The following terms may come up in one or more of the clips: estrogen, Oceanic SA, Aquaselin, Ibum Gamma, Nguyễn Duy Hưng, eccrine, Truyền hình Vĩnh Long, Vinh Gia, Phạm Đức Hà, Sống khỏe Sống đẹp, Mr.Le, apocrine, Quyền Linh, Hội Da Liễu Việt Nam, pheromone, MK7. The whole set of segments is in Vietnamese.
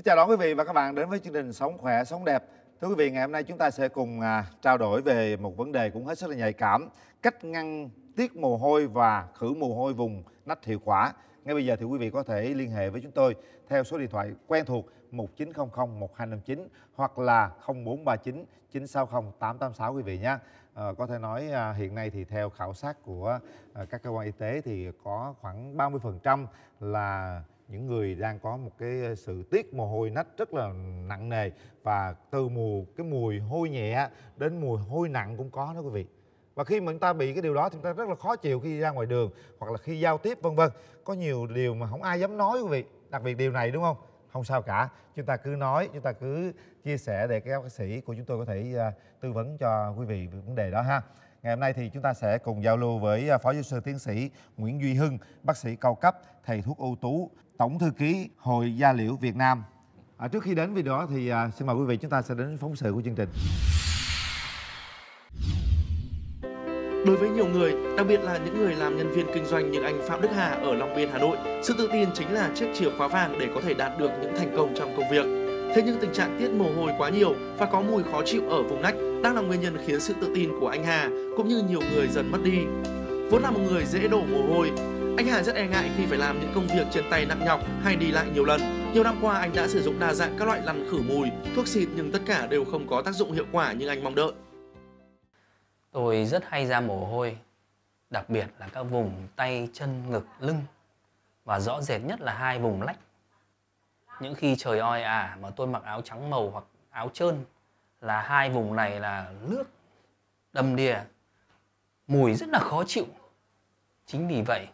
Xin chào đón quý vị và các bạn đến với chương trình Sống khỏe Sống đẹp. Thưa quý vị, ngày hôm nay chúng ta sẽ cùng trao đổi về một vấn đề cũng hết sức là nhạy cảm: cách ngăn tiết mồ hôi và khử mồ hôi vùng nách hiệu quả. Ngay bây giờ thì quý vị có thể liên hệ với chúng tôi theo số điện thoại quen thuộc 1900 1259 hoặc là 0439 960 886 quý vị nhé. Có thể nói hiện nay thì theo khảo sát của các cơ quan y tế thì có khoảng 30% là những người đang có một cái sự tiết mồ hôi nách rất là nặng nề, và từ mùi hôi nhẹ đến mùi hôi nặng cũng có đó quý vị. Và khi mà chúng ta bị cái điều đó thì chúng ta rất là khó chịu khi ra ngoài đường hoặc là khi giao tiếp vân vân. Có nhiều điều mà không ai dám nói quý vị, đặc biệt điều này đúng không? Không sao cả, chúng ta cứ nói, chúng ta cứ chia sẻ để các bác sĩ của chúng tôi có thể tư vấn cho quý vị về vấn đề đó ha. Ngày hôm nay thì chúng ta sẽ cùng giao lưu với Phó Giáo sư Tiến sĩ Nguyễn Duy Hưng, bác sĩ cao cấp, thầy thuốc ưu tú, Tổng thư ký Hội Da Liễu Việt Nam. Trước khi đến với đó thì xin mời quý vị chúng ta sẽ đến phóng sự của chương trình. Đối với nhiều người, đặc biệt là những người làm nhân viên kinh doanh như anh Phạm Đức Hà ở Long Biên, Hà Nội, sự tự tin chính là chiếc chìa khóa vàng để có thể đạt được những thành công trong công việc. Thế nhưng tình trạng tiết mồ hôi quá nhiều và có mùi khó chịu ở vùng nách đang là nguyên nhân khiến sự tự tin của anh Hà cũng như nhiều người dần mất đi. Vốn là một người dễ đổ mồ hôi, anh Hà rất e ngại khi phải làm những công việc trên tay nặng nhọc hay đi lại nhiều lần. Nhiều năm qua anh đã sử dụng đa dạng các loại lăn khử mùi, thuốc xịt nhưng tất cả đều không có tác dụng hiệu quả như anh mong đợi. Tôi rất hay ra mồ hôi, đặc biệt là các vùng tay, chân, ngực, lưng và rõ rệt nhất là hai vùng lách. Những khi trời oi ả mà tôi mặc áo trắng màu hoặc áo trơn là hai vùng này là nước đầm đìa, mùi rất là khó chịu. Chính vì vậy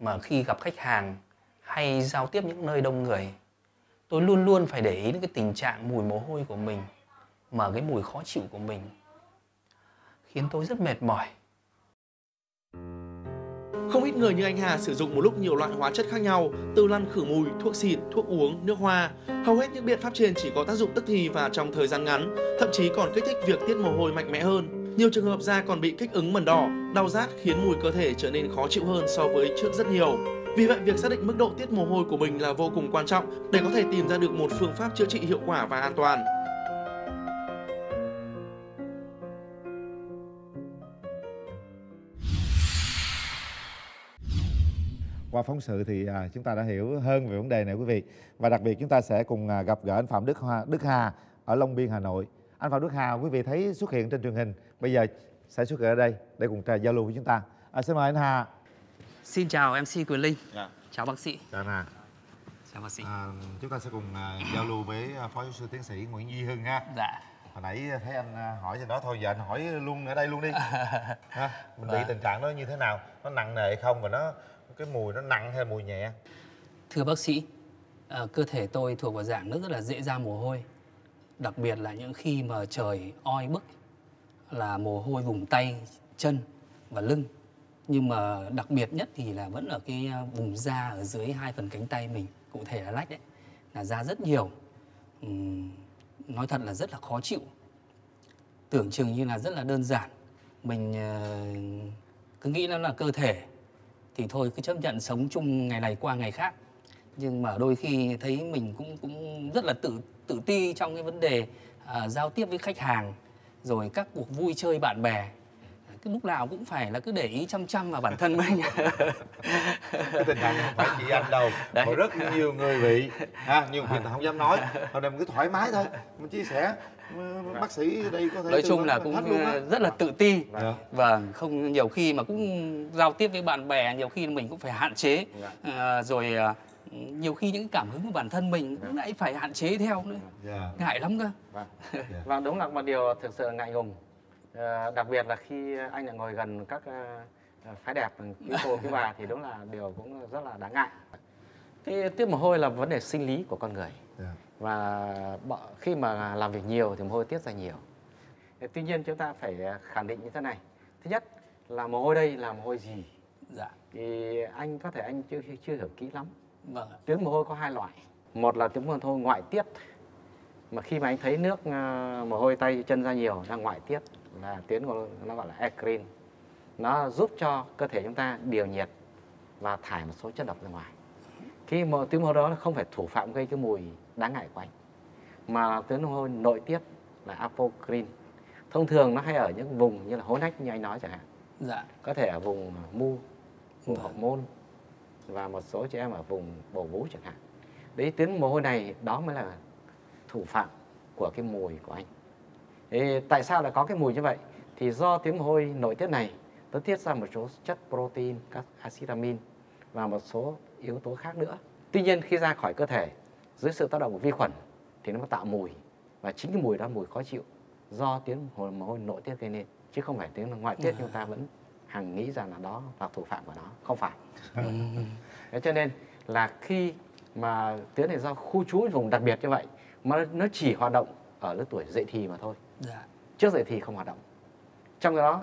mà khi gặp khách hàng hay giao tiếp những nơi đông người, tôi luôn luôn phải để ý đến cái tình trạng mùi mồ hôi của mình, mà cái mùi khó chịu của mình khiến tôi rất mệt mỏi. Không ít người như anh Hà sử dụng một lúc nhiều loại hóa chất khác nhau, từ lăn khử mùi, thuốc xịt, thuốc uống, nước hoa. Hầu hết những biện pháp trên chỉ có tác dụng tức thì và trong thời gian ngắn, thậm chí còn kích thích việc tiết mồ hôi mạnh mẽ hơn. Nhiều trường hợp da còn bị kích ứng mẩn đỏ, đau rát khiến mùi cơ thể trở nên khó chịu hơn so với trước rất nhiều. Vì vậy, việc xác định mức độ tiết mồ hôi của mình là vô cùng quan trọng để có thể tìm ra được một phương pháp chữa trị hiệu quả và an toàn. Qua phóng sự thì chúng ta đã hiểu hơn về vấn đề này quý vị. Và đặc biệt chúng ta sẽ cùng gặp gỡ anh Phạm Đức Hà ở Long Biên, Hà Nội. Anh Phạm Đức Hà quý vị thấy xuất hiện trên truyền hình, bây giờ sẽ xuất hiện ở đây để cùng trò giao lưu với chúng ta. Xin mời anh Hà. Xin chào MC Quyền Linh. Chào bác sĩ. Chào anh Hà. Chào bác sĩ. Chúng ta sẽ cùng giao lưu với Phó Giáo sư Tiến sĩ Nguyễn Duy Hưng ha. Dạ. Hồi nãy thấy anh hỏi gì đó, thôi giờ anh hỏi luôn ở đây luôn đi. Ha? Mình bị tình trạng đó như thế nào? Nó nặng nề không và nó cái mùi nó nặng hay mùi nhẹ? Thưa bác sĩ, cơ thể tôi thuộc vào dạng nước rất là dễ ra mồ hôi. Đặc biệt là những khi mà trời oi bức là mồ hôi vùng tay, chân và lưng. Nhưng mà đặc biệt nhất thì là vẫn ở cái vùng da ở dưới hai phần cánh tay mình, cụ thể là lách đấy, là da rất nhiều. Nói thật là rất là khó chịu. Tưởng chừng như là rất là đơn giản, mình cứ nghĩ nó là cơ thể thì thôi cứ chấp nhận sống chung ngày này qua ngày khác. Nhưng mà đôi khi thấy mình cũng rất là tự ti trong cái vấn đề giao tiếp với khách hàng, rồi các cuộc vui chơi bạn bè. Cái lúc nào cũng phải là cứ để ý chăm vào bản thân mình. Cái tình trạng này không phải chỉ anh đâu, có rất nhiều người bị nhiều người không dám nói. Hôm nay mình cứ thoải mái thôi, mình chia sẻ. Bác sĩ đây có thể nói chung là cũng rất là tự ti. Và không, nhiều khi mà cũng giao tiếp với bạn bè, nhiều khi mình cũng phải hạn chế. Rồi nhiều khi những cảm hứng của bản thân mình cũng lại phải hạn chế theo nữa. Ngại lắm cơ. Vâng, đúng là một điều thực sự ngại ngùng. Đặc biệt là khi anh lại ngồi gần các phái đẹp, quý cô, quý bà thì đúng là điều cũng rất là đáng ngại. Cái tiết mồ hôi là vấn đề sinh lý của con người. Và khi mà làm việc nhiều thì mồ hôi tiết ra nhiều. Tuy nhiên chúng ta phải khẳng định như thế này. Thứ nhất là mồ hôi đây là mồ hôi gì? Thì anh có thể anh chưa hiểu kỹ lắm. Tiết mồ hôi có hai loại. Một là tiết mồ hôi ngoại tiết, mà khi mà anh thấy nước mồ hôi tay chân ra nhiều ra ngoại tiết, là tiếng của nó gọi là eccrine. Nó giúp cho cơ thể chúng ta điều nhiệt và thải một số chất độc ra ngoài. Cái tiếng hô đó không phải thủ phạm gây cái mùi đáng ngại của anh, mà tiếng hô nội tiết là apocrine. Thông thường nó hay ở những vùng như là hố nách như anh nói chẳng hạn. Dạ. Có thể ở vùng mu, vùng hậu môn và một số trẻ em ở vùng bầu vú chẳng hạn. Đấy, tiếng mồ hôi này đó mới là thủ phạm của cái mùi của anh. Thế tại sao lại có cái mùi như vậy? Thì do tiếng mồ hôi nội tiết này nó tiết ra một số chất protein, các axit amin và một số yếu tố khác nữa. Tuy nhiên khi ra khỏi cơ thể dưới sự tác động của vi khuẩn thì nó tạo mùi, và chính cái mùi đó mùi khó chịu do tiếng mồ hôi nội tiết gây nên, chứ không phải tiếng ngoại tiết. Chúng ta vẫn hằng nghĩ rằng là đó là thủ phạm của nó, không phải. Thế cho nên là khi mà tiếng này do khu trú vùng đặc biệt như vậy mà nó chỉ hoạt động ở lứa tuổi dậy thì mà thôi. Trước dậy thì không hoạt động. Trong đó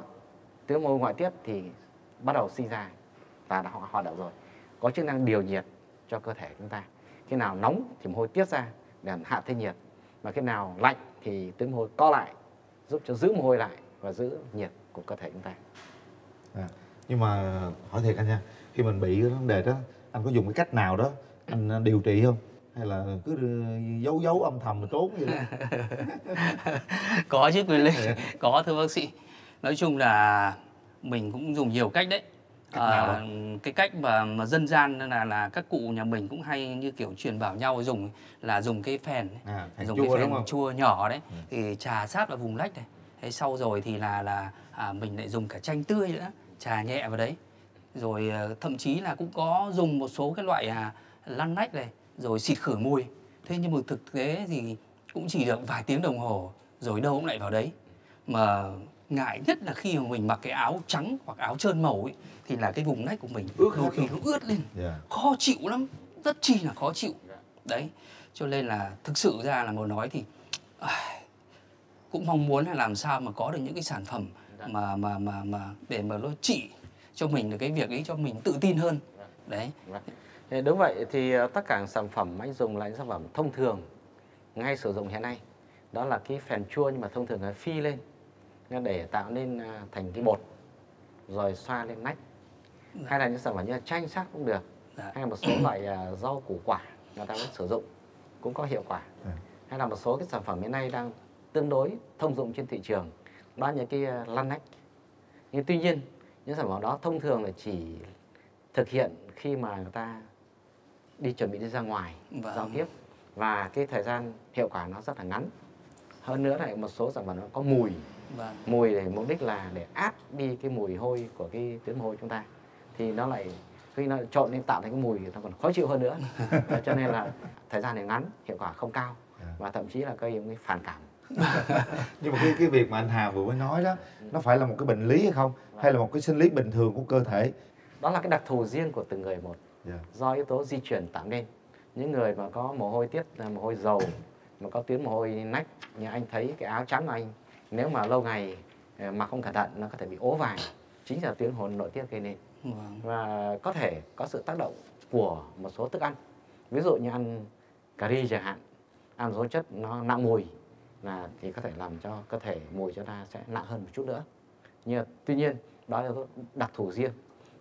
tiếng mồ hôi ngoại tiết thì bắt đầu sinh ra và đã hoạt động rồi, có chức năng điều nhiệt cho cơ thể chúng ta. Khi nào nóng thì mồ hôi tiết ra để hạ thân nhiệt, mà khi nào lạnh thì tiếng mồ hôi co lại giúp cho giữ mồ hôi lại và giữ nhiệt của cơ thể chúng ta. Nhưng mà hỏi thiệt anh nha, khi mình bị cái vấn đề đó, anh có dùng cái cách nào đó anh điều trị không, hay là cứ giấu âm thầm mà trốn vậy đó? Có chứ Quyền Linh, có thưa bác sĩ. Nói chung là mình cũng dùng nhiều cách đấy. Cái cách mà dân gian là các cụ nhà mình cũng hay như kiểu truyền bảo nhau dùng là dùng cái phèn, dùng cái phèn chua nhỏ đấy, thì trà sát vào vùng lách này. Thế sau rồi thì là mình lại dùng cả chanh tươi nữa, trà nhẹ vào đấy. Rồi thậm chí là cũng có dùng một số cái loại lăn lách này, rồi xịt khử mùi. Thế nhưng mà thực tế thì cũng chỉ được vài tiếng đồng hồ rồi đâu cũng lại vào đấy. Mà ngại nhất là khi mà mình mặc cái áo trắng hoặc áo trơn màu ấy, thì là cái vùng nách của mình nó ướt lên, khó chịu lắm, rất chi là khó chịu. Đấy, cho nên là thực sự ra là mà nói thì cũng mong muốn là làm sao mà có được những cái sản phẩm mà để mà nó trị cho mình được cái việc ấy, cho mình tự tin hơn. Đấy. Đúng vậy, thì tất cả sản phẩm anh dùng là những sản phẩm thông thường ngay sử dụng hiện nay. Đó là cái phèn chua nhưng mà thông thường là phi lên để tạo nên thành cái bột rồi xoa lên nách, hay là những sản phẩm như chanh sắc cũng được, hay là một số loại rau củ quả người ta cũng sử dụng cũng có hiệu quả, hay là một số cái sản phẩm hiện nay đang tương đối thông dụng trên thị trường, đó là những cái lăn nách. Nhưng tuy nhiên những sản phẩm đó thông thường là chỉ thực hiện khi mà người ta chuẩn bị đi ra ngoài giao tiếp, và cái thời gian hiệu quả nó rất là ngắn. Hơn nữa lại một số sản phẩm nó có mùi, mùi để mục đích là để át đi cái mùi hôi của cái tuyến mồ hôi chúng ta, thì nó lại khi nó trộn nên tạo thành cái mùi nó còn khó chịu hơn nữa. Cho nên là thời gian này ngắn, hiệu quả không cao, và thậm chí là gây cái phản cảm. Nhưng mà cái việc mà anh Hà vừa mới nói đó, nó phải là một cái bệnh lý hay không, hay là một cái sinh lý bình thường của cơ thể? Đó là cái đặc thù riêng của từng người một, do yếu tố di truyền tạo nên. Những người mà có mồ hôi tiết là mồ hôi dầu, mà có tuyến mồ hôi nách, như anh thấy cái áo trắng của anh, nếu mà lâu ngày mà không cẩn thận nó có thể bị ố vàng, chính là tuyến mồ hôi nội tiết gây nên. Và có thể có sự tác động của một số thức ăn, ví dụ như ăn cà ri chẳng hạn, ăn số chất nó nặng mùi là thì có thể làm cho cơ thể mùi chúng ta sẽ nặng hơn một chút nữa. Nhưng tuy nhiên đó là đặc thù riêng.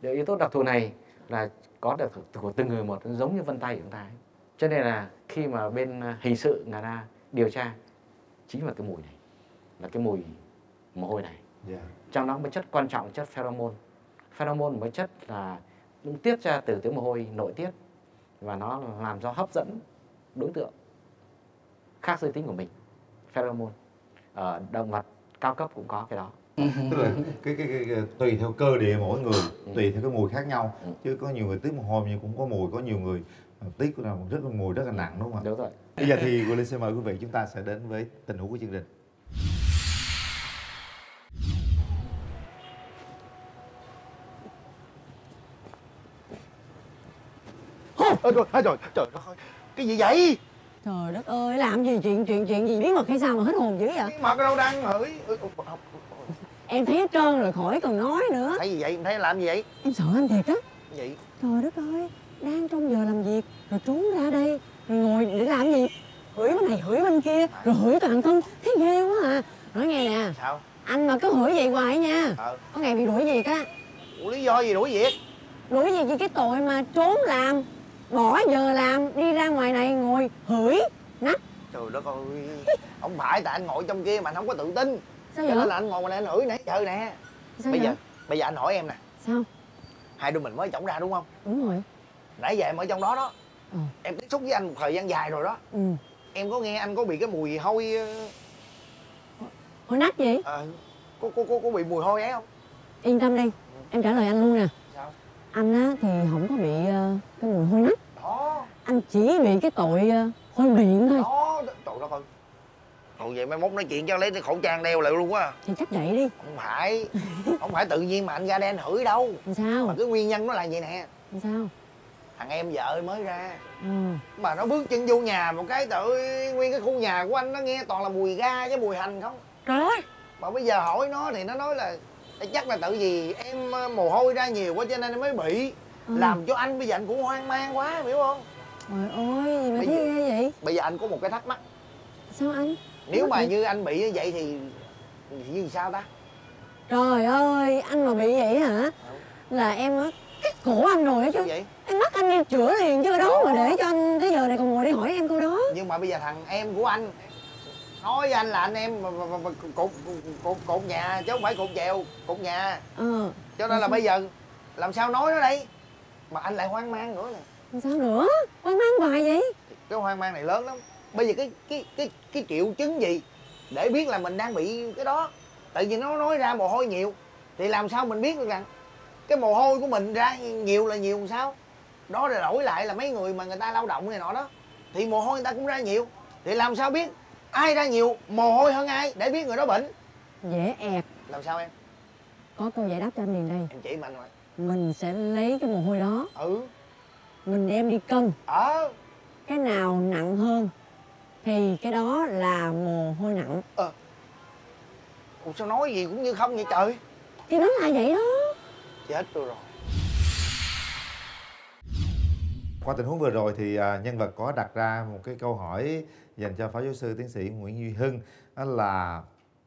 Yếu tố đặc thù này là có đặc thù của từng người một, giống như vân tay của chúng ta ấy. Cho nên là khi mà bên hình sự người ta điều tra chính là cái mùi này, là cái mùi mồ hôi này. Trong đó một chất quan trọng, chất pheromone. Pheromone một chất là tiết ra từ tiếng mồ hôi nội tiết, và nó làm cho hấp dẫn đối tượng khác giới tính của mình. Pheromone ở động vật cao cấp cũng có cái đó. Tức là cái tùy theo cơ địa mỗi người, tùy theo cái mùi khác nhau. Chứ có nhiều người tiết mồ hôi nhưng cũng có mùi, có nhiều người tiết của nào rất là mùi rất là nặng, đúng không ạ? Đúng rồi. Bây giờ thì Quyền Linh xin mời quý vị chúng ta sẽ đến với tình huống của chương trình. Trời ơi, cái gì vậy? Trời đất ơi, làm gì chuyện gì bí mật hay sao mà hết hồn dữ vậy? Mật đâu đang hửi. Em thấy hết trơn rồi, khỏi cần nói nữa. Thấy gì vậy? Em thấy làm gì vậy? Em sợ anh thiệt á. Gì? Trời đất ơi, đang trong giờ làm việc rồi trốn ra đây, rồi ngồi để làm gì? Hửi bên này, hửi bên kia, rồi hửi toàn thân. Thấy ghê quá à. Nói nghe nè. Sao? Anh mà cứ hửi vậy hoài nha, có ngày bị đuổi việc á. Ủa lý do gì đuổi việc? Đuổi việc vì cái tội mà trốn làm. bỏ giờ làm đi ra ngoài này ngồi hửi nách. Trời đất ơi, không phải tại anh ngồi trong kia mà anh không có tự tin. Sao vậy? Cho nên là anh ngồi ngoài này anh hửi nãy giờ nè. Sao bây vậy? Giờ bây giờ anh hỏi em nè. Sao? Hai đứa mình mới chổng ra đúng không? Đúng rồi. Nãy giờ em ở trong đó đó. Ừ. Em tiếp xúc với anh một thời gian dài rồi đó. Ừ. Em có nghe anh có bị cái mùi hôi... Hôi nách gì? Ờ, có bị mùi hôi ấy không? Yên tâm đi, em trả lời anh luôn nè. Sao? Anh á thì không có bị cái mùi hôi nách đó. Anh chỉ bị cái tội hôi miệng thôi đó. Trời đất ơi. Thôi vậy mai mốt nói chuyện cho lấy cái khẩu trang đeo lại luôn á. Thì chắc vậy đi. Không phải không phải tự nhiên mà anh ra đen hửi đâu. Sao? Mà cái nguyên nhân nó là vậy nè. Sao? Thằng em vợ mới ra. Ừ. Mà nó bước chân vô nhà một cái tự nguyên cái khu nhà của anh nó nghe toàn là mùi ga với mùi hành không. Trời ơi. Mà bây giờ hỏi nó thì nó nói là chắc là tự vì em mồ hôi ra nhiều quá cho nên em mới bị. Ừ. Làm cho anh bây giờ anh cũng hoang mang quá, hiểu không? Trời ơi, gì mà thấy ghê vậy? Bây giờ anh có một cái thắc mắc. Sao anh? Nếu mà như anh bị như vậy thì như sao ta? Trời ơi, anh mà bị vậy hả? Ừ. Là em á, cắt cổ anh rồi đó chứ. Vậy? Em bắt anh đi chữa liền chứ đó mà để cho anh cái giờ này còn ngồi đi hỏi em câu đó. Nhưng mà bây giờ thằng em của anh nói với anh là anh em mà cột nhà chứ không phải cột chèo, cột nhà. Ừ. Cho nên là bây giờ làm sao nói nó đây? Mà anh lại hoang mang nữa nè. Sao nữa? Hoang mang hoài vậy? Cái hoang mang này lớn lắm. Bây giờ cái triệu chứng gì để biết là mình đang bị cái đó? Tại vì nó nói ra mồ hôi nhiều thì làm sao mình biết được rằng cái mồ hôi của mình ra nhiều là nhiều làm sao? Đó là đổi lại là mấy người mà người ta lao động này nọ đó thì mồ hôi người ta cũng ra nhiều, thì làm sao biết ai ra nhiều mồ hôi hơn ai để biết người đó bệnh? Dễ ẹt. Làm sao em? Có câu giải đáp cho anh liền đây. Em chỉ mạnh rồi. Mình sẽ lấy cái mồ hôi đó. Ừ. Mình đem đi cân. Ờ. Cái nào nặng hơn thì cái đó là mồ hôi nặng. Ờ. Ủa sao nói gì cũng như không vậy trời? Thì nó là vậy đó. Chết tôi rồi. Qua tình huống vừa rồi thì nhân vật có đặt ra một cái câu hỏi dành cho phó giáo sư tiến sĩ Nguyễn Duy Hưng, đó là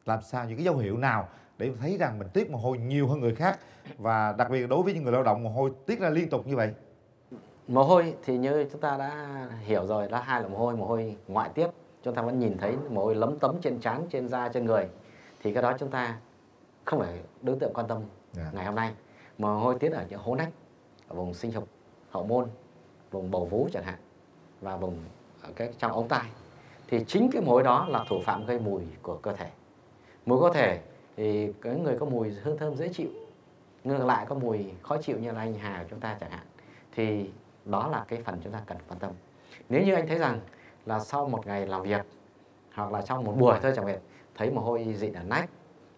làm sao những cái dấu hiệu nào để thấy rằng mình tiết mồ hôi nhiều hơn người khác, và đặc biệt đối với những người lao động mồ hôi tiết ra liên tục như vậy. Mồ hôi thì như chúng ta đã hiểu rồi, đã hai là mồ hôi ngoại tiết, chúng ta vẫn nhìn thấy mồ hôi lấm tấm trên trán, trên da, trên người, thì cái đó chúng ta không phải đối tượng quan tâm. Ngày hôm nay mồ hôi tiết ở những hố nách, ở vùng sinh dục, hậu môn, vùng bầu vú chẳng hạn, và vùng trong ống tai, thì chính cái mùi đó là thủ phạm gây mùi của cơ thể. Mùi cơ thể thì cái người có mùi hương thơm dễ chịu, ngược lại có mùi khó chịu như là anh Hà của chúng ta chẳng hạn, thì đó là cái phần chúng ta cần quan tâm. Nếu như anh thấy rằng là sau một ngày làm việc hoặc là trong một buổi thôi chẳng hạn, thấy mồ hôi dịn ở nách,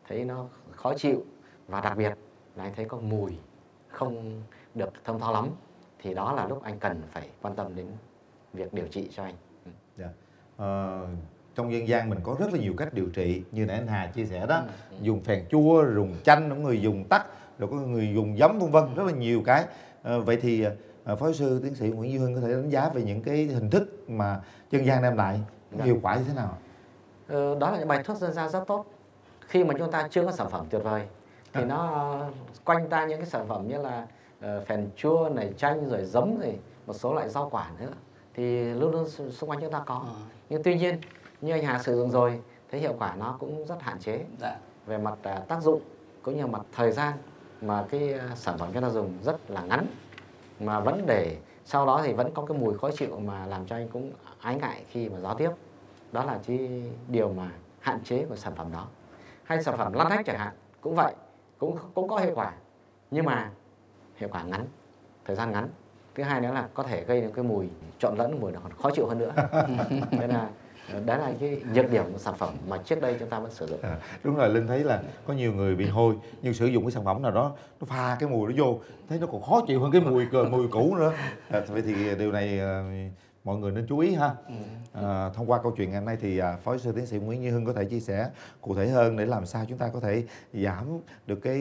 thấy nó khó chịu, và đặc biệt là anh thấy có mùi không được thơm tho lắm, thì đó là lúc anh cần phải quan tâm đến việc điều trị cho anh. Yeah. Trong dân gian mình có rất là nhiều cách điều trị, như nãy anh Hà chia sẻ đó, dùng phèn chua, dùng chanh, có người dùng tắc, rồi có người dùng giấm, vân vân, rất là nhiều cái. Vậy thì phó sư tiến sĩ Nguyễn Duy Hưng có thể đánh giá về những cái hình thức mà dân gian đem lại hiệu quả như thế nào? Đó là những bài thuốc dân gian rất tốt. Khi mà chúng ta chưa có sản phẩm tuyệt vời thì nó quanh ta những cái sản phẩm như là phèn chua này, chanh rồi giấm rồi một số loại rau quả nữa, thì luôn luôn xung quanh chúng ta có. Nhưng tuy nhiên như anh Hà sử dụng rồi thấy hiệu quả nó cũng rất hạn chế. Về mặt tác dụng cũng như mặt thời gian mà cái sản phẩm chúng ta dùng rất là ngắn, mà vẫn để sau đó thì vẫn có cái mùi khó chịu mà làm cho anh cũng ái ngại khi mà giao tiếp. Đó là cái điều mà hạn chế của sản phẩm đó. Hay sản phẩm lăn nách chẳng hạn cũng vậy, cũng có hiệu quả nhưng mà hiệu quả ngắn, thời gian ngắn. Thứ hai nữa là có thể gây được cái mùi trộn lẫn, mùi nó còn khó chịu hơn nữa. Nên là đó là cái nhược điểm của sản phẩm mà trước đây chúng ta vẫn sử dụng. À, đúng rồi, Linh thấy là có nhiều người bị hôi nhưng sử dụng cái sản phẩm nào đó nó pha cái mùi nó vô thấy nó còn khó chịu hơn cái mùi cũ nữa. Vậy thì điều này mọi người nên chú ý ha. Thông qua câu chuyện ngày hôm nay thì phó sư tiến sĩ Nguyễn Duy Hưng có thể chia sẻ cụ thể hơn để làm sao chúng ta có thể giảm được cái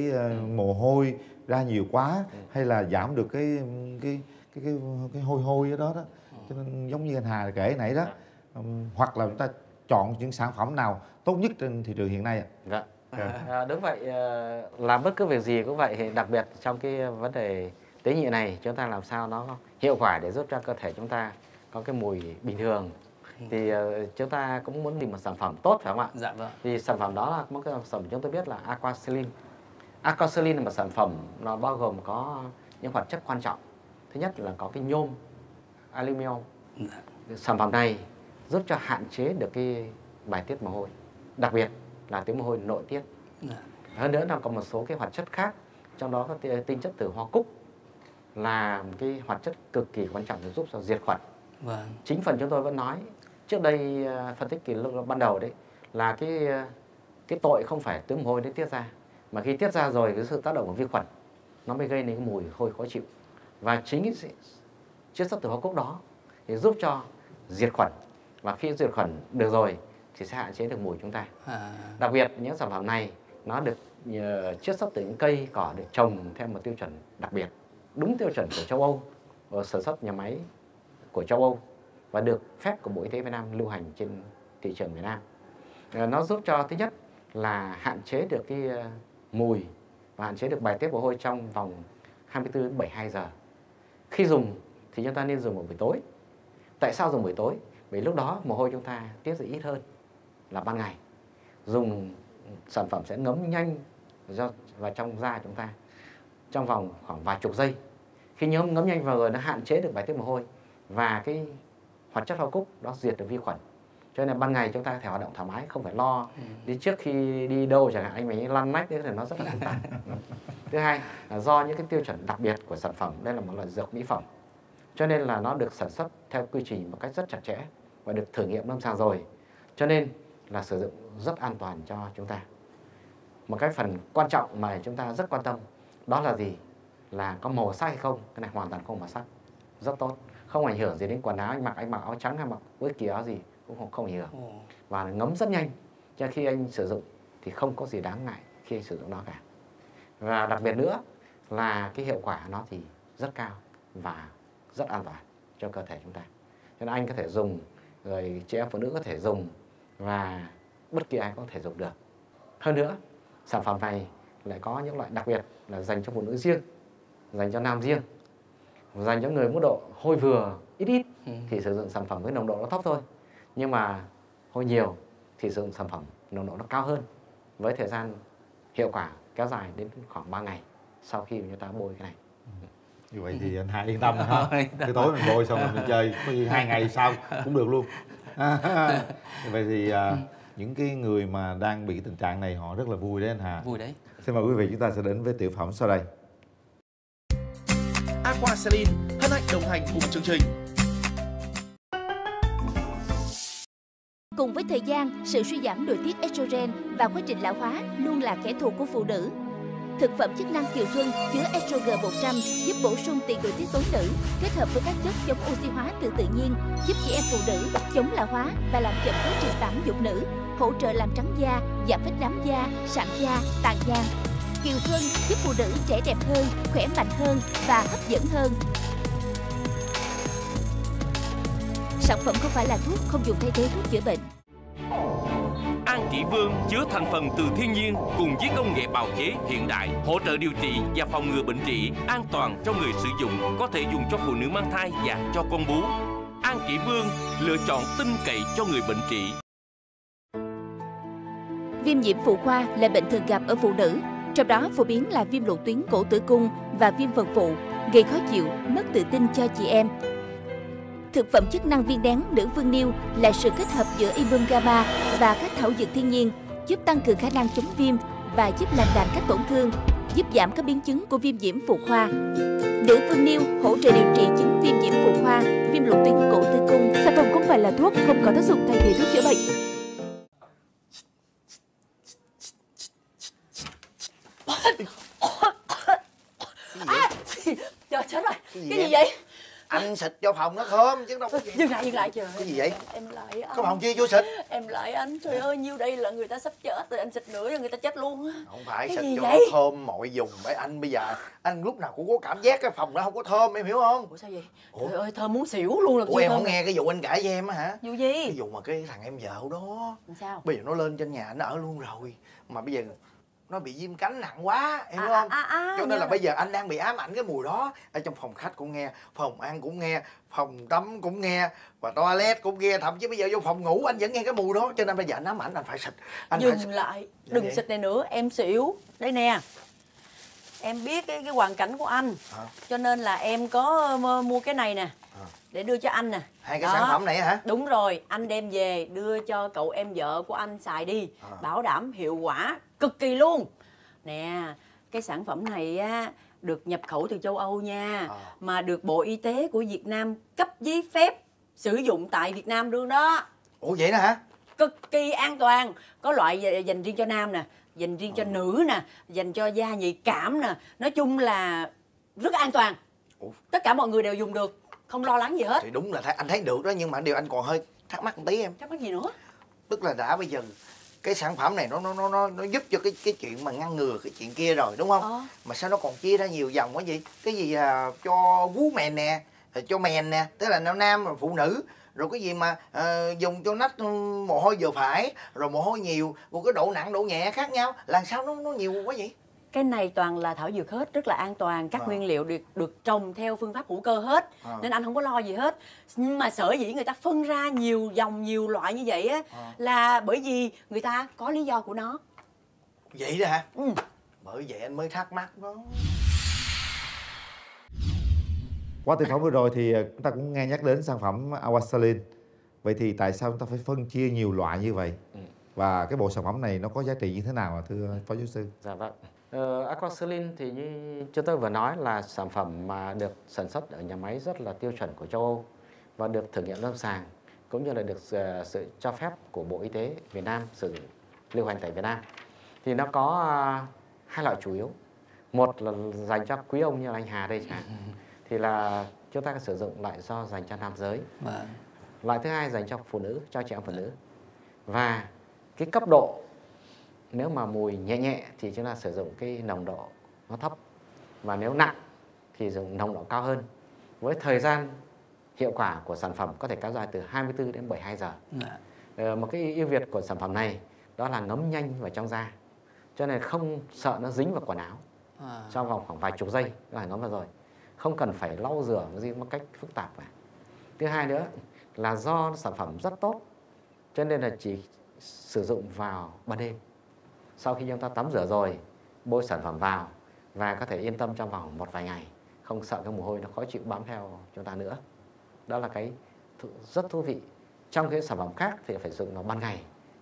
mồ hôi ra nhiều quá, hay là giảm được cái hôi ở đó đó. Cho nên giống như anh Hà kể nãy đó, hoặc là chúng ta chọn những sản phẩm nào tốt nhất trên thị trường hiện nay ạ? Dạ. Đúng vậy, làm bất cứ việc gì cũng vậy, đặc biệt trong cái vấn đề tế nhị này chúng ta làm sao nó hiệu quả để giúp cho cơ thể chúng ta có cái mùi bình thường. Thì chúng ta cũng muốn tìm một sản phẩm tốt phải không ạ? Dạ vâng. Thì sản phẩm đó là một cái sản phẩm chúng tôi biết là Aquaselin. Aquaselin là một sản phẩm nó bao gồm có những hoạt chất quan trọng. Thứ nhất là có cái nhôm aluminium. Sản phẩm này giúp cho hạn chế được cái bài tiết mồ hôi, đặc biệt là tiếng mồ hôi nội tiết. Hơn nữa là có một số cái hoạt chất khác, trong đó có tinh chất từ hoa cúc là một cái hoạt chất cực kỳ quan trọng để giúp cho diệt khuẩn. Vâng. Chính phần chúng tôi vẫn nói trước đây phân tích kỷ lục ban đầu đấy là cái tội không phải tiếng mồ hôi đến tiết ra, mà khi tiết ra rồi cái sự tác động của vi khuẩn nó mới gây nên cái mùi hôi khó chịu. Và chính chiết xuất từ hoa cúc đó thì giúp cho diệt khuẩn, và khi diệt khuẩn được rồi thì sẽ hạn chế được mùi chúng ta. Đặc biệt những sản phẩm này nó được chiết xuất từ những cây cỏ được trồng theo một tiêu chuẩn đặc biệt, đúng tiêu chuẩn của châu Âu, và sản xuất nhà máy của châu Âu và được phép của Bộ Y tế Việt Nam lưu hành trên thị trường Việt Nam. Nó giúp cho thứ nhất là hạn chế được cái mùi và hạn chế được bài tiết mồ hôi trong vòng 24 đến 72 giờ. Khi dùng thì chúng ta nên dùng vào buổi tối. Tại sao dùng buổi tối? Vì lúc đó mồ hôi chúng ta tiết ra ít hơn là ban ngày. Dùng sản phẩm sẽ ngấm nhanh vào trong da chúng ta trong vòng khoảng vài chục giây. Khi ngấm nhanh vào rồi nó hạn chế được bài tiết mồ hôi, và cái hoạt chất hoa cúc đó diệt được vi khuẩn. Cho nên ban ngày chúng ta có thể hoạt động thoải mái, không phải lo đi trước khi đi đâu chẳng hạn anh mình lăn nách đấy thì nó rất là phức tạp. Thứ hai là do những cái tiêu chuẩn đặc biệt của sản phẩm, đây là một loại dược mỹ phẩm, cho nên là nó được sản xuất theo quy trình một cách rất chặt chẽ và được thử nghiệm lâm sàng rồi, cho nên là sử dụng rất an toàn cho chúng ta. Một cái phần quan trọng mà chúng ta rất quan tâm đó là gì? Là có màu sắc hay không? Cái này hoàn toàn không màu sắc, rất tốt, không ảnh hưởng gì đến quần áo anh mặc. Anh mặc áo trắng hay mặc bất kỳ áo gì cũng không ảnh hưởng, và ngấm rất nhanh, cho khi anh sử dụng thì không có gì đáng ngại khi anh sử dụng nó cả. Và đặc biệt nữa là cái hiệu quả nó thì rất cao và rất an toàn cho cơ thể chúng ta, cho nên anh có thể dùng, rồi chị em phụ nữ có thể dùng, và bất kỳ ai có thể dùng được. Hơn nữa sản phẩm này lại có những loại đặc biệt là dành cho phụ nữ riêng, dành cho nam riêng, dành cho người mức độ hôi vừa ít ít thì sử dụng sản phẩm với nồng độ nó thấp thôi, nhưng mà hôi nhiều thì sử dụng sản phẩm nồng độ nó cao hơn, với thời gian hiệu quả kéo dài đến khoảng 3 ngày sau khi chúng ta bôi cái này. Như vậy thì anh Hai yên tâm ha. Cái tối mình bôi xong rồi mình chơi có gì 2 ngày sau cũng được luôn. Vậy thì những cái người mà đang bị tình trạng này họ rất là vui đấy anh Hà. Vui đấy. Xin mời quý vị, chúng ta sẽ đến với tiểu phẩm sau đây. Aquaselin hân hạnh đồng hành cùng chương trình. Cùng với thời gian, sự suy giảm nội tiết estrogen và quá trình lão hóa luôn là kẻ thù của phụ nữ. Thực phẩm chức năng Kiều Xuân chứa estrogen 100 giúp bổ sung tiền nội tiết tối nữ, kết hợp với các chất chống oxy hóa từ tự nhiên, giúp chị em phụ nữ chống lão hóa và làm chậm quá trình tắm dục nữ, hỗ trợ làm trắng da, giảm vết nám da, sạm da, tàn nhang. Kiều Xuân giúp phụ nữ trẻ đẹp hơn, khỏe mạnh hơn và hấp dẫn hơn. Sản phẩm không phải là thuốc, không dùng thay thế thuốc chữa bệnh. An Chỉ Vương chứa thành phần từ thiên nhiên cùng với công nghệ bào chế hiện đại, hỗ trợ điều trị và phòng ngừa bệnh trị, an toàn cho người sử dụng, có thể dùng cho phụ nữ mang thai và cho con bú. An Chỉ Vương, lựa chọn tin cậy cho người bệnh trị. Viêm nhiễm phụ khoa là bệnh thường gặp ở phụ nữ, trong đó phổ biến là viêm lộ tuyến cổ tử cung và viêm phần phụ, gây khó chịu, mất tự tin cho chị em. Thực phẩm chức năng viên nén nữ vương niêu là sự kết hợp giữa Ibum Gamma và các thảo dược thiên nhiên, giúp tăng cường khả năng chống viêm và giúp làm lành các tổn thương, giúp giảm các biến chứng của viêm nhiễm phụ khoa. Nữ vương niêu hỗ trợ điều trị chứng viêm nhiễm phụ khoa, viêm lộ tuyến cổ tử cung. Sản phẩm không phải là thuốc, không có tác dụng thay thế thuốc chữa bệnh. Trời, chết rồi, cái gì vậy? Anh xịt vô phòng nó thơm chứ đâu có gì. Dừng lại trời. Cái gì vậy? Em lại anh. Có phòng chi vô xịt? Em lại anh, trời ơi, nhiêu đây là người ta sắp chết rồi, anh xịt nữa là người ta chết luôn á. Không phải cái xịt vô nó thơm mọi vùng bởi anh bây giờ. Anh lúc nào cũng có cảm giác cái phòng nó không có thơm, em hiểu không? Ủa sao vậy? Ủa? Trời ơi, thơm muốn xỉu luôn là. Ủa em không nghe cái vụ anh cãi với em á hả? Vụ gì? Cái vụ mà cái thằng em vợ đó. Sao? Bây giờ nó lên trên nhà nó ở luôn rồi. Mà bây giờ nó bị viêm cánh nặng quá, hiểu không? Cho nên là bây giờ anh đang bị ám ảnh cái mùi đó. Ở trong phòng khách cũng nghe, phòng ăn cũng nghe, phòng tắm cũng nghe, và toilet cũng nghe, thậm chí bây giờ vô phòng ngủ anh vẫn nghe cái mùi đó. Cho nên bây giờ anh ám ảnh, anh phải xịt. Anh dừng phải lại, đừng xịt này nữa, em xỉu. Đây nè, em biết cái hoàn cảnh của anh, cho nên là em có mua cái này nè, để đưa cho anh nè. Hai cái đó, sản phẩm này hả? Đúng rồi, anh đem về đưa cho cậu em vợ của anh xài đi, bảo đảm hiệu quả cực kỳ luôn. Nè, cái sản phẩm này á được nhập khẩu từ châu Âu nha, mà được Bộ Y tế của Việt Nam cấp giấy phép sử dụng tại Việt Nam luôn đó. Ủa vậy đó hả? Cực kỳ an toàn, có loại dành riêng cho nam nè, dành riêng cho nữ nè, dành cho da nhạy cảm nè, nói chung là rất an toàn. Tất cả mọi người đều dùng được, không lo lắng gì hết. Thì đúng là anh thấy được đó, nhưng mà điều anh còn hơi thắc mắc một tí em. Thắc mắc gì nữa? Tức là đã bây giờ cái sản phẩm này nó giúp cho cái chuyện mà ngăn ngừa cái chuyện kia rồi, đúng không? Mà sao nó còn chia ra nhiều dòng quá vậy? Cái gì cho vú mèn nè, cho mèn nè, tức là nam và phụ nữ. Rồi cái gì mà dùng cho nách mồ hôi vừa phải, rồi mồ hôi nhiều, rồi cái độ nặng, độ nhẹ khác nhau. Làm sao nó nhiều quá vậy? Cái này toàn là thảo dược hết, rất là an toàn. Các nguyên liệu được trồng theo phương pháp hữu cơ hết, nên anh không có lo gì hết. Nhưng mà sở dĩ người ta phân ra nhiều dòng, nhiều loại như vậy á, là bởi vì người ta có lý do của nó. Vậy đó hả? Ừ. Bởi vậy anh mới thắc mắc đó. Qua thực phẩm vừa rồi thì chúng ta cũng nghe nhắc đến sản phẩm Aquaselin. Vậy thì tại sao chúng ta phải phân chia nhiều loại như vậy? Và cái bộ sản phẩm này nó có giá trị như thế nào thưa Phó Giáo sư? Dạ vâng. Aquaselin thì như chúng tôi vừa nói là sản phẩm mà được sản xuất ở nhà máy rất là tiêu chuẩn của châu Âu và được thử nghiệm lâm sàng, cũng như là được sự cho phép của Bộ Y tế Việt Nam sử lưu hành tại Việt Nam. Thì nó có hai loại chủ yếu. Một là dành cho quý ông như là anh Hà đây chẳng hạn, thì là chúng ta sử dụng loại do dành cho nam giới. Loại thứ hai dành cho phụ nữ, cho chị em phụ nữ. Và cái cấp độ, nếu mà mùi nhẹ nhẹ thì chúng ta sử dụng cái nồng độ nó thấp, và nếu nặng thì dùng nồng độ cao hơn. Với thời gian hiệu quả của sản phẩm có thể kéo dài từ 24 đến 72 giờ. Một cái ưu việt của sản phẩm này đó là ngấm nhanh vào trong da, cho nên không sợ nó dính vào quần áo. Trong vòng khoảng vài chục giây là ngấm vào rồi, không cần phải lau rửa gì một cách phức tạp cả. Thứ hai nữa là do sản phẩm rất tốt, cho nên là chỉ sử dụng vào ban đêm. Sau khi chúng ta tắm rửa rồi, bôi sản phẩm vào và có thể yên tâm trong vòng một vài ngày, không sợ cái mồ hôi nó khó chịu bám theo chúng ta nữa. Đó là cái rất thú vị. Trong cái sản phẩm khác thì phải sử dụng nó ban ngày.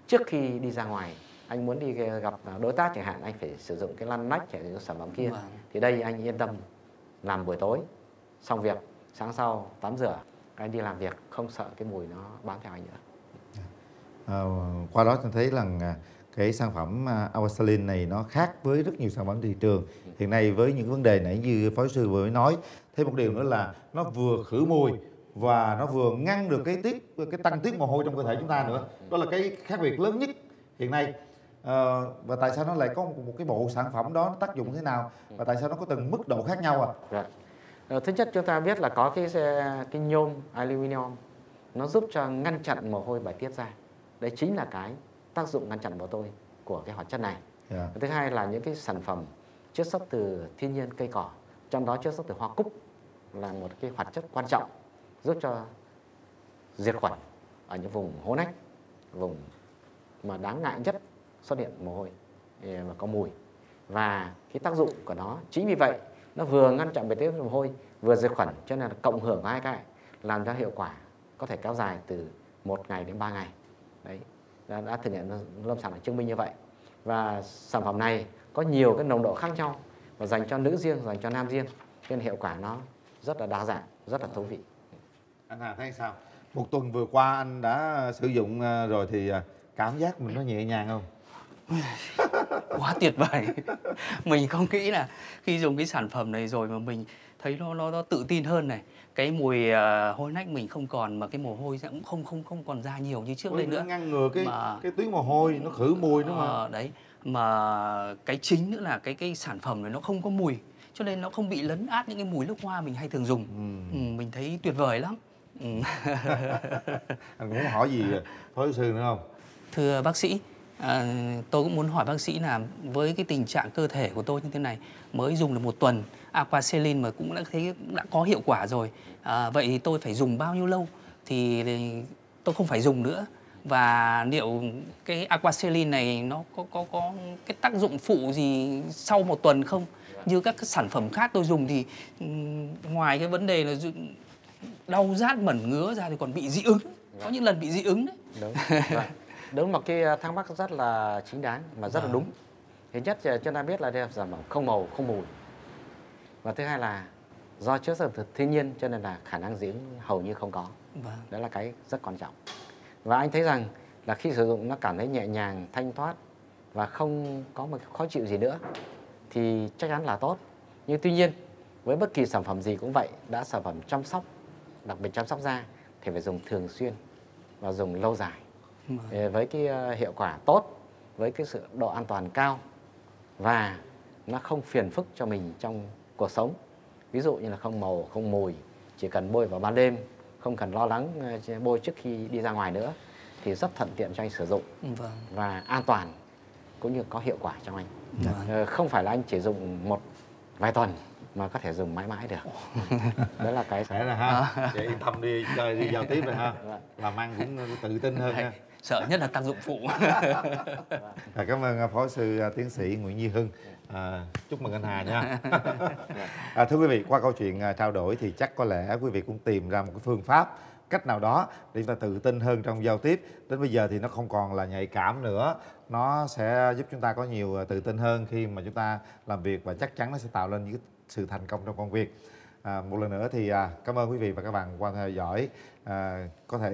Trước khi đi ra ngoài, anh muốn đi gặp đối tác chẳng hạn, anh phải sử dụng cái lăn nách, phải sử dụng sản phẩm kia. Thì đây anh yên tâm. Làm buổi tối, xong việc, sáng sau tắm rửa, anh đi làm việc không sợ cái mùi nó bám theo anh nữa. Qua đó tôi thấy rằng cái sản phẩm Aquaselin này nó khác với rất nhiều sản phẩm thị trường hiện nay với những vấn đề nãy như Phó Sư vừa mới nói. Thêm một điều nữa là nó vừa khử mùi và nó vừa ngăn được cái tăng tiết mồ hôi trong cơ thể chúng ta nữa. Đó là cái khác biệt lớn nhất hiện nay. Và tại sao nó lại có một cái bộ sản phẩm đó, nó tác dụng thế nào và tại sao nó có từng mức độ khác nhau? Thứ nhất chúng ta biết là có cái nhôm aluminium, nó giúp cho ngăn chặn mồ hôi bài tiết ra. Đấy chính là cái tác dụng ngăn chặn của cái hoạt chất này. Thứ hai là những cái sản phẩm chiết xuất từ thiên nhiên cây cỏ, trong đó chiết xuất từ hoa cúc là một cái hoạt chất quan trọng giúp cho diệt khuẩn ở những vùng hố nách, vùng mà đáng ngại nhất xuất hiện mồ hôi và có mùi. Và cái tác dụng của nó chính vì vậy, nó vừa ngăn chặn bài tiết mồ hôi, vừa diệt khuẩn, cho nên là cộng hưởng hai cái làm cho hiệu quả có thể kéo dài từ 1 ngày đến 3 ngày. Đấy, đã thử nghiệm lâm sàng chứng minh như vậy. Và sản phẩm này có nhiều cái nồng độ khác nhau, và dành cho nữ riêng, dành cho nam riêng, nên hiệu quả nó rất là đa dạng, rất là thú vị. Anh Hà thấy sao? Một tuần vừa qua anh đã sử dụng rồi thì cảm giác mình nó nhẹ nhàng không? Quá tuyệt vời. Mình không nghĩ là khi dùng cái sản phẩm này rồi mà mình thấy nó tự tin hơn này. Cái mùi hôi nách mình không còn, mà cái mồ hôi sẽ cũng không còn ra nhiều như trước. Ôi, đây nữa. Nó ngăn ngừa cái tuyến mồ hôi, nó khử mùi nữa mà. Đấy. Mà cái chính nữa là cái sản phẩm này nó không có mùi, cho nên nó không bị lấn át những cái mùi nước hoa mình hay thường dùng. Mình thấy tuyệt vời lắm. Anh cũng hỏi gì Phó Giáo sư nữa không? Thưa bác sĩ, Tôi cũng muốn hỏi bác sĩ là với cái tình trạng cơ thể của tôi như thế này, mới dùng được 1 tuần Aquaselin mà cũng đã thấy đã có hiệu quả rồi, vậy thì tôi phải dùng bao nhiêu lâu thì tôi không phải dùng nữa? Và liệu cái Aquaselin này nó có cái tác dụng phụ gì sau 1 tuần không? Như các cái sản phẩm khác tôi dùng thì ngoài cái vấn đề là đau rát mẩn ngứa ra thì còn bị dị ứng. Có những lần bị dị ứng đấy. Đúng mà cái thắc mắc rất là chính đáng mà rất là đúng. Thứ nhất chúng ta biết là đây là sản phẩm không màu, không mùi. Và thứ hai là do chứa sản phẩm thiên nhiên cho nên là khả năng dị ứng hầu như không có. Đó là cái rất quan trọng. Và anh thấy rằng là khi sử dụng nó cảm thấy nhẹ nhàng, thanh thoát và không có một khó chịu gì nữa thì chắc chắn là tốt. Nhưng tuy nhiên với bất kỳ sản phẩm gì cũng vậy, đã sản phẩm chăm sóc, đặc biệt chăm sóc da thì phải dùng thường xuyên và dùng lâu dài với cái hiệu quả tốt, với cái sự độ an toàn cao và nó không phiền phức cho mình trong cuộc sống. Ví dụ như là không màu, không mùi, chỉ cần bôi vào ban đêm, không cần lo lắng bôi trước khi đi ra ngoài nữa thì rất thuận tiện cho anh sử dụng và an toàn cũng như có hiệu quả cho anh. Không phải là anh chỉ dùng một vài tuần mà có thể dùng mãi mãi được. Đó là cái sẽ là ha. Vậy yên tâm đi, đi vào tiếp rồi ha. Làm ăn cũng tự tin hơn ha. Sợ nhất là tác dụng phụ. Cảm ơn Phó sư Tiến sĩ Nguyễn Duy Hưng. Chúc mừng anh Hà nha. Thưa quý vị, qua câu chuyện trao đổi thì chắc có lẽ quý vị cũng tìm ra một cái phương pháp, cách nào đó để chúng ta tự tin hơn trong giao tiếp. Đến bây giờ thì nó không còn là nhạy cảm nữa, nó sẽ giúp chúng ta có nhiều tự tin hơn khi mà chúng ta làm việc, và chắc chắn nó sẽ tạo lên những sự thành công trong công việc. Một lần nữa thì cảm ơn quý vị và các bạn qua theo dõi. Có thể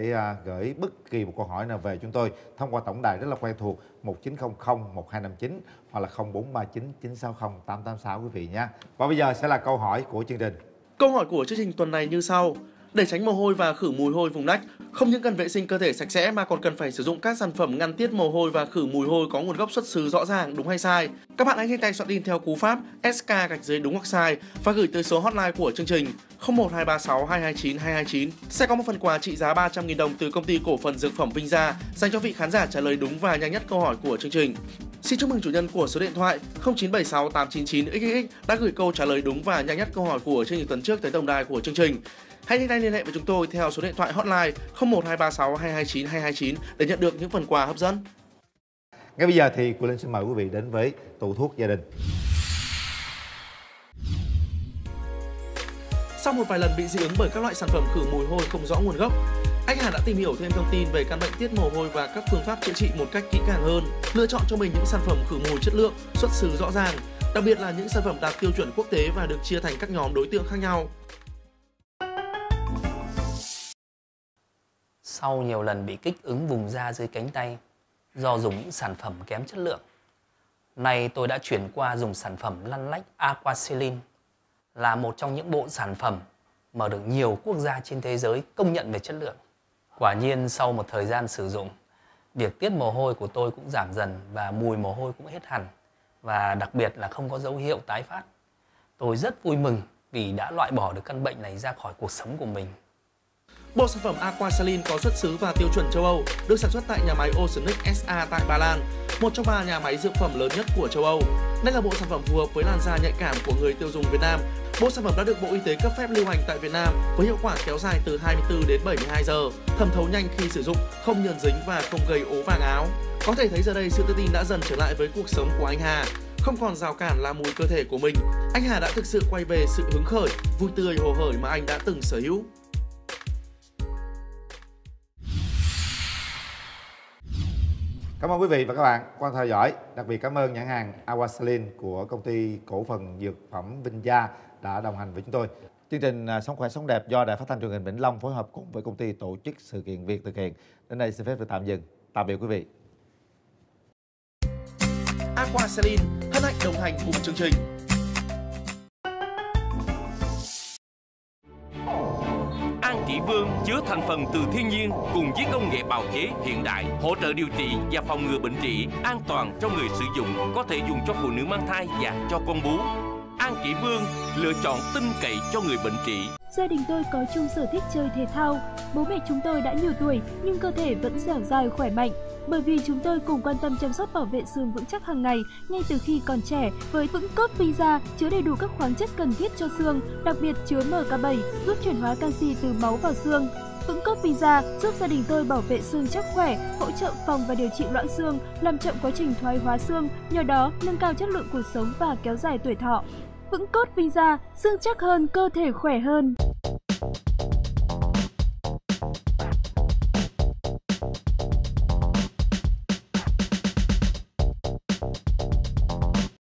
gửi bất kỳ một câu hỏi nào về chúng tôi thông qua tổng đài rất là quen thuộc 1900 1259 hoặc là 0439 960 886 quý vị nha. Và bây giờ sẽ là câu hỏi của chương trình. Câu hỏi của chương trình tuần này như sau. Để tránh mồ hôi và khử mùi hôi vùng nách, không những cần vệ sinh cơ thể sạch sẽ mà còn cần phải sử dụng các sản phẩm ngăn tiết mồ hôi và khử mùi hôi có nguồn gốc xuất xứ rõ ràng, đúng hay sai. Các bạn hãy nhanh tay soạn tin theo cú pháp SK- đúng hoặc sai và gửi tới số hotline của chương trình 012362292229. Sẽ có một phần quà trị giá 300.000 đồng từ công ty cổ phần dược phẩm Vinh Gia dành cho vị khán giả trả lời đúng và nhanh nhất câu hỏi của chương trình. Xin chúc mừng chủ nhân của số điện thoại 0976899xxx đã gửi câu trả lời đúng và nhanh nhất câu hỏi của chương trình tuần trước tới tổng đài của chương trình. Hãy nhanh tay liên hệ với chúng tôi theo số điện thoại hotline 012362292229 để nhận được những phần quà hấp dẫn. Ngay bây giờ thì Quyền Linh xin mời quý vị đến với tủ thuốc gia đình. Sau một vài lần bị dị ứng bởi các loại sản phẩm khử mùi hôi không rõ nguồn gốc, anh Hà đã tìm hiểu thêm thông tin về căn bệnh tiết mồ hôi và các phương pháp chữa trị một cách kỹ càng hơn, lựa chọn cho mình những sản phẩm khử mùi chất lượng, xuất xứ rõ ràng, đặc biệt là những sản phẩm đạt tiêu chuẩn quốc tế và được chia thành các nhóm đối tượng khác nhau. Sau nhiều lần bị kích ứng vùng da dưới cánh tay do dùng những sản phẩm kém chất lượng, nay tôi đã chuyển qua dùng sản phẩm lăn lách Aquaselin, là một trong những bộ sản phẩm mà được nhiều quốc gia trên thế giới công nhận về chất lượng. Quả nhiên sau một thời gian sử dụng, việc tiết mồ hôi của tôi cũng giảm dần và mùi mồ hôi cũng hết hẳn, và đặc biệt là không có dấu hiệu tái phát. Tôi rất vui mừng vì đã loại bỏ được căn bệnh này ra khỏi cuộc sống của mình. Bộ sản phẩm Aquaselin có xuất xứ và tiêu chuẩn châu Âu, được sản xuất tại nhà máy Oceanic SA tại Ba Lan, một trong 3 nhà máy dược phẩm lớn nhất của châu Âu. Đây là bộ sản phẩm phù hợp với làn da nhạy cảm của người tiêu dùng Việt Nam. Bộ sản phẩm đã được Bộ Y tế cấp phép lưu hành tại Việt Nam với hiệu quả kéo dài từ 24 đến 72 giờ, thẩm thấu nhanh khi sử dụng, không nhờn dính và không gây ố vàng áo. Có thể thấy giờ đây sự tự tin đã dần trở lại với cuộc sống của anh Hà. Không còn rào cản là mùi cơ thể của mình, anh Hà đã thực sự quay về sự hứng khởi, vui tươi, hồ hởi mà anh đã từng sở hữu. Cảm ơn quý vị và các bạn quan theo dõi. Đặc biệt cảm ơn nhãn hàng Aquaselin của công ty cổ phần dược phẩm Vinh Gia đã đồng hành với chúng tôi. Chương trình Sống khỏe Sống đẹp do Đài Phát thanh Truyền hình Vĩnh Long phối hợp cùng với công ty tổ chức sự kiện Việt thực hiện. Đến đây xin phép được tạm dừng. Tạm biệt quý vị. Aquaselin hân hạnh đồng hành cùng chương trình. Kỷ Vương chứa thành phần từ thiên nhiên cùng với công nghệ bào chế hiện đại, hỗ trợ điều trị và phòng ngừa bệnh trị, an toàn cho người sử dụng, có thể dùng cho phụ nữ mang thai và cho con bú. An Kỷ Vương, lựa chọn tin cậy cho người bệnh trị. Gia đình tôi có chung sở thích chơi thể thao. Bố mẹ chúng tôi đã nhiều tuổi nhưng cơ thể vẫn dẻo dai khỏe mạnh. bởi vì chúng tôi cùng quan tâm chăm sóc bảo vệ xương vững chắc hàng ngày ngay từ khi còn trẻ với vững cốt Vinh Gia chứa đầy đủ các khoáng chất cần thiết cho xương, đặc biệt chứa MK7 giúp chuyển hóa canxi từ máu vào xương. Vững cốt Vinh Gia giúp gia đình tôi bảo vệ xương chắc khỏe, hỗ trợ phòng và điều trị loãng xương, làm chậm quá trình thoái hóa xương, nhờ đó nâng cao chất lượng cuộc sống và kéo dài tuổi thọ. Vững cốt Vinh Gia, xương chắc hơn, cơ thể khỏe hơn.